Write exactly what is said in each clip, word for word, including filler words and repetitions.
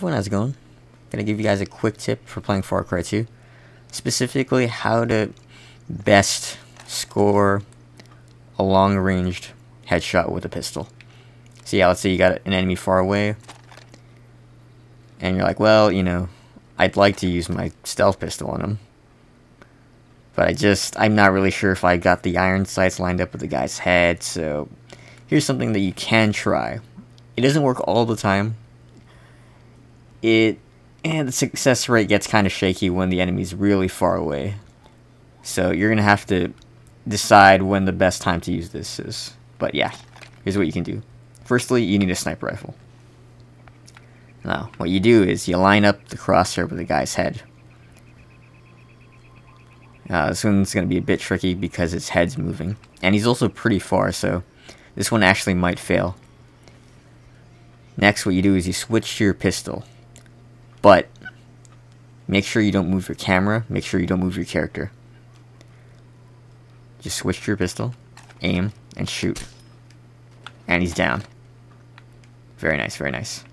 everyone, how's it going? I'm gonna give you guys a quick tip for playing Far Cry two, specifically how to best score a long-ranged headshot with a pistol. So yeah, let's say you got an enemy far away, and you're like, well, you know, I'd like to use my stealth pistol on him, but I just, I'm not really sure if I got the iron sights lined up with the guy's head, so here's something that you can try. It doesn't work all the time. It, and the success rate gets kind of shaky when the enemy's really far away. So you're going to have to decide when the best time to use this is. But yeah, here's what you can do. Firstly, you need a sniper rifle. Now, what you do is you line up the crosshair with the guy's head. Uh, this one's going to be a bit tricky because his head's moving. And he's also pretty far, so this one actually might fail. Next, what you do is you switch to your pistol. But make sure you don't move your camera. Make sure you don't move your character. Just switch to your pistol, aim, and shoot. And he's down. Very nice, very nice.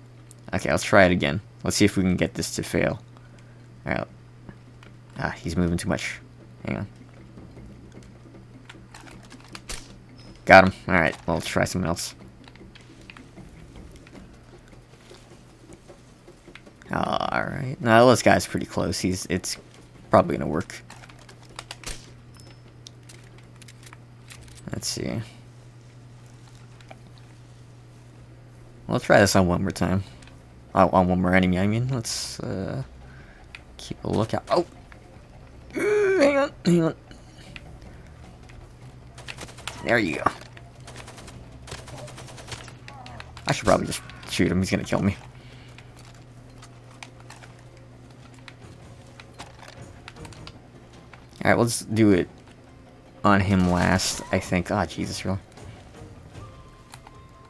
Okay, let's try it again. Let's see if we can get this to fail. Alright. Ah, he's moving too much. Hang on. Got him. Alright, well, let's try something else. Alright. Now this guy's pretty close. He's it's probably gonna work. Let's see. We'll try this on one more time. Oh, on one more enemy, I mean. Let's uh, keep a lookout. Oh! Mm, hang on, hang on. There you go. I should probably just shoot him. He's gonna kill me. Alright, let's do it on him last, I think. Ah, oh, Jesus, really.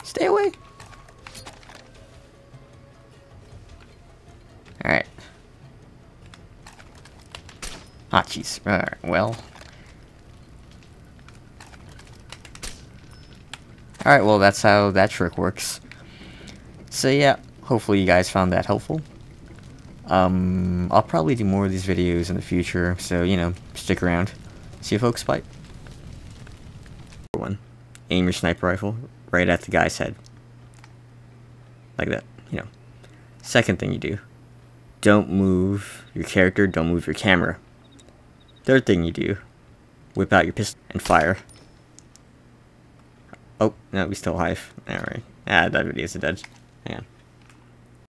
Stay away! Alright. Ah, oh, jeez. Alright, well. Alright, well, that's how that trick works. So, yeah. Hopefully you guys found that helpful. Um, I'll probably do more of these videos in the future, so, you know, stick around. See you folks, bye. One, aim your sniper rifle right at the guy's head. Like that, you know. Second thing you do, don't move your character, don't move your camera. Third thing you do, whip out your pistol and fire. Oh, no, we still alive. Alright. Ah, that video's dead. Hang on.